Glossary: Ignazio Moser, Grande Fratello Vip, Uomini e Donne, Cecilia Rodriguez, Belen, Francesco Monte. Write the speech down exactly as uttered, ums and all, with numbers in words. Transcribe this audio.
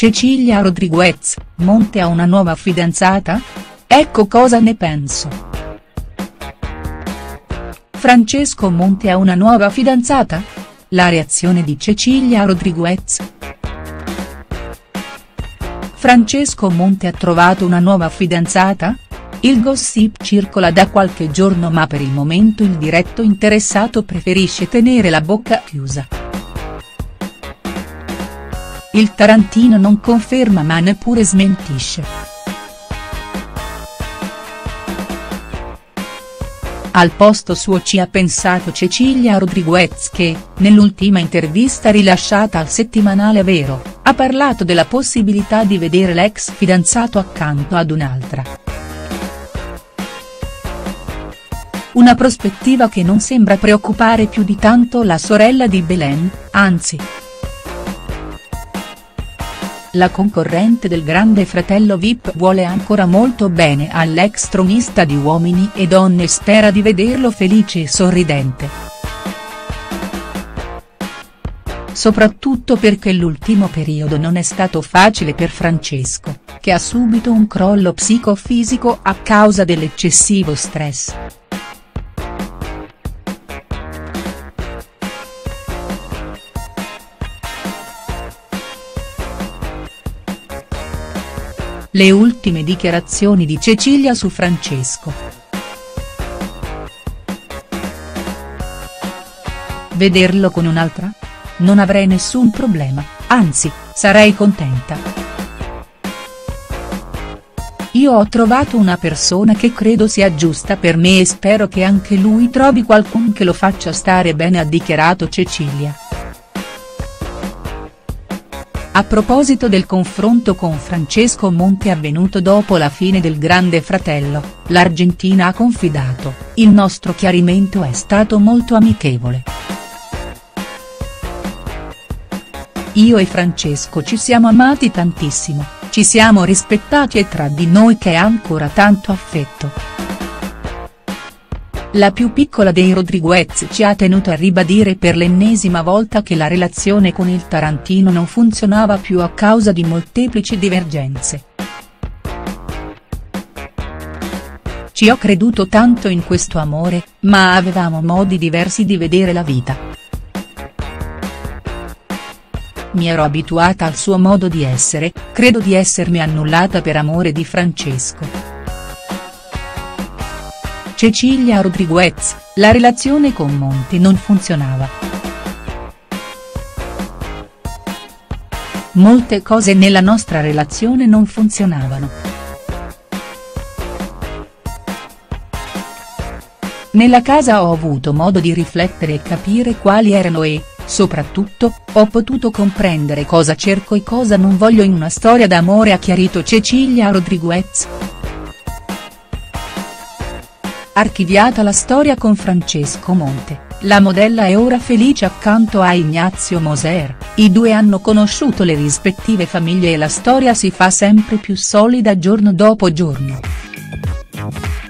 Cecilia Rodriguez, Monte ha una nuova fidanzata? Ecco cosa ne penso. Francesco Monte ha una nuova fidanzata? La reazione di Cecilia Rodriguez. Francesco Monte ha trovato una nuova fidanzata? Il gossip circola da qualche giorno, ma per il momento il diretto interessato preferisce tenere la bocca chiusa. Il tarantino non conferma ma neppure smentisce. Al posto suo ci ha pensato Cecilia Rodriguez che, nell'ultima intervista rilasciata al settimanale Vero, ha parlato della possibilità di vedere l'ex fidanzato accanto ad un'altra. Una prospettiva che non sembra preoccupare più di tanto la sorella di Belen, anzi. La concorrente del Grande Fratello Vip vuole ancora molto bene all'ex tronista di Uomini e Donne e spera di vederlo felice e sorridente. Soprattutto perché l'ultimo periodo non è stato facile per Francesco, che ha subito un crollo psicofisico a causa dell'eccessivo stress. Le ultime dichiarazioni di Cecilia su Francesco. Vederlo con un'altra? Non avrei nessun problema, anzi, sarei contenta. Io ho trovato una persona che credo sia giusta per me e spero che anche lui trovi qualcuno che lo faccia stare bene, ha dichiarato Cecilia. A proposito del confronto con Francesco Monte avvenuto dopo la fine del Grande Fratello, l'Argentina ha confidato, il nostro chiarimento è stato molto amichevole. Io e Francesco ci siamo amati tantissimo, ci siamo rispettati e tra di noi c'è ancora tanto affetto. La più piccola dei Rodriguez ci ha tenuto a ribadire per l'ennesima volta che la relazione con il tarantino non funzionava più a causa di molteplici divergenze. Ci ho creduto tanto in questo amore, ma avevamo modi diversi di vedere la vita. Mi ero abituata al suo modo di essere, credo di essermi annullata per amore di Francesco. Cecilia Rodriguez, la relazione con Monte non funzionava. Molte cose nella nostra relazione non funzionavano. Nella casa ho avuto modo di riflettere e capire quali erano e, soprattutto, ho potuto comprendere cosa cerco e cosa non voglio in una storia d'amore, ha chiarito Cecilia Rodriguez. Archiviata la storia con Francesco Monte, la modella è ora felice accanto a Ignazio Moser, i due hanno conosciuto le rispettive famiglie e la storia si fa sempre più solida giorno dopo giorno.